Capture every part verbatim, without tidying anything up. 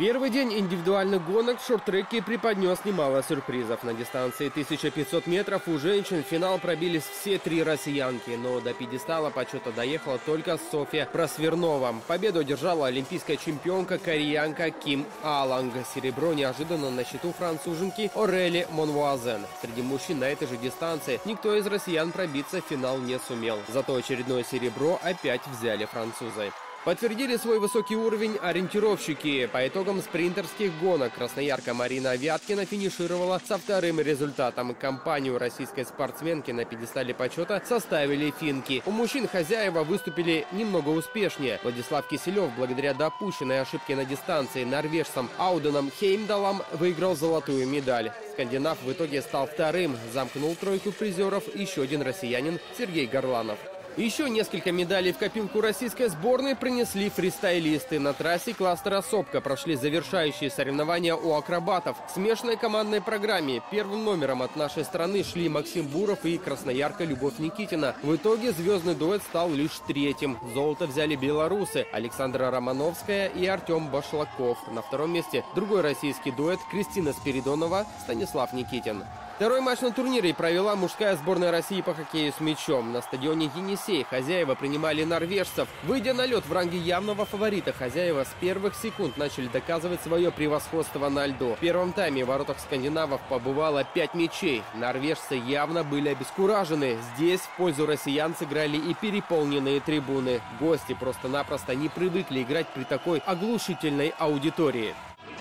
Первый день индивидуальных гонок в шорт-треке преподнес немало сюрпризов. На дистанции тысяча пятьсот метров у женщин в финал пробились все три россиянки. Но до пьедестала почета доехала только Софья Просвернова. Победу одержала олимпийская чемпионка кореянка Ким Аланг. Серебро неожиданно на счету француженки Орели Монвуазен. Среди мужчин на этой же дистанции никто из россиян пробиться в финал не сумел. Зато очередное серебро опять взяли французы. Подтвердили свой высокий уровень ориентировщики. По итогам спринтерских гонок красноярка Марина Вяткина финишировала со вторым результатом. Компанию российской спортсменки на пьедестале почета составили финки. У мужчин хозяева выступили немного успешнее. Владислав Киселев благодаря допущенной ошибке на дистанции норвежцам Ауденом Хеймдалом выиграл золотую медаль. Скандинав в итоге стал вторым. Замкнул тройку призеров еще один россиянин Сергей Горланов. Еще несколько медалей в копилку российской сборной принесли фристайлисты. На трассе кластера «Сопка» прошли завершающие соревнования у акробатов в смешанной командной программе. Первым номером от нашей страны шли Максим Буров и красноярка Любовь Никитина. В итоге звездный дуэт стал лишь третьим. Золото взяли белорусы Александра Романовская и Артем Башлаков. На втором месте другой российский дуэт Кристина Спиридонова, Станислав Никитин. Второй матч на турнире провела мужская сборная России по хоккею с мячом. На стадионе «Енисей» хозяева принимали норвежцев. Выйдя на лед в ранге явного фаворита, хозяева с первых секунд начали доказывать свое превосходство на льду. В первом тайме в воротах скандинавов побывало пять мячей. Норвежцы явно были обескуражены. Здесь в пользу россиян сыграли и переполненные трибуны. Гости просто-напросто не привыкли играть при такой оглушительной аудитории.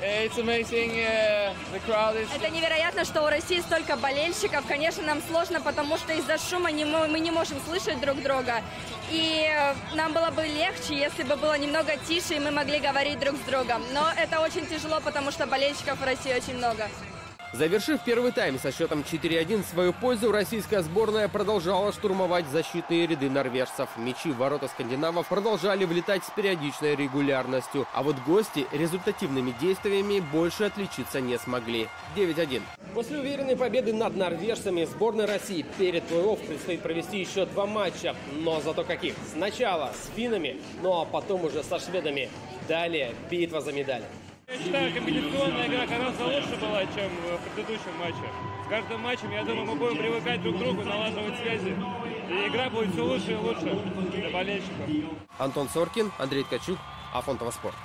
Это невероятно, что у России столько болельщиков. Конечно, нам сложно, потому что из-за шума не мы, мы не можем слышать друг друга. И нам было бы легче, если бы было немного тише, и мы могли говорить друг с другом. Но это очень тяжело, потому что болельщиков в России очень много. Завершив первый тайм со счетом четыре один в свою пользу, российская сборная продолжала штурмовать защитные ряды норвежцев. Мячи в ворота скандинавов продолжали влетать с периодичной регулярностью. А вот гости результативными действиями больше отличиться не смогли. девять один. После уверенной победы над норвежцами сборной России перед плей-офф предстоит провести еще два матча. Но зато каких? Сначала с финнами, ну а потом уже со шведами. Далее битва за медаль. Я считаю, компетиционная игра гораздо лучше была, чем в предыдущем матче. С каждым матчем, я думаю, мы будем привыкать друг к другу, налаживать связи. И игра будет все лучше и лучше для болельщиков. Антон Соркин, Андрей Качук, Афонтово Спорт.